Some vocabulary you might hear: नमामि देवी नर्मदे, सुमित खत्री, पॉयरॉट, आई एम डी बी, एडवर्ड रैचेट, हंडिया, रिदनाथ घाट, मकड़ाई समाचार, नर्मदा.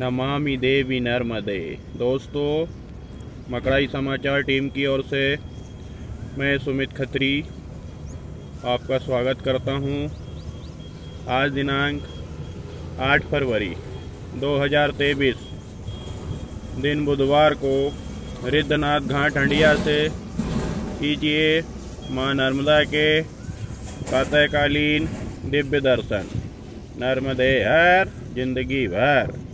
नमामि देवी नर्मदे। दोस्तों, मकड़ाई समाचार टीम की ओर से मैं सुमित खत्री आपका स्वागत करता हूं। आज दिनांक 8 फरवरी 2023 दिन बुधवार को रिदनाथ घाट हंडिया से कीजिए मां नर्मदा के प्रातःकालीन दिव्य दर्शन। नर्मदे हर जिंदगी भर।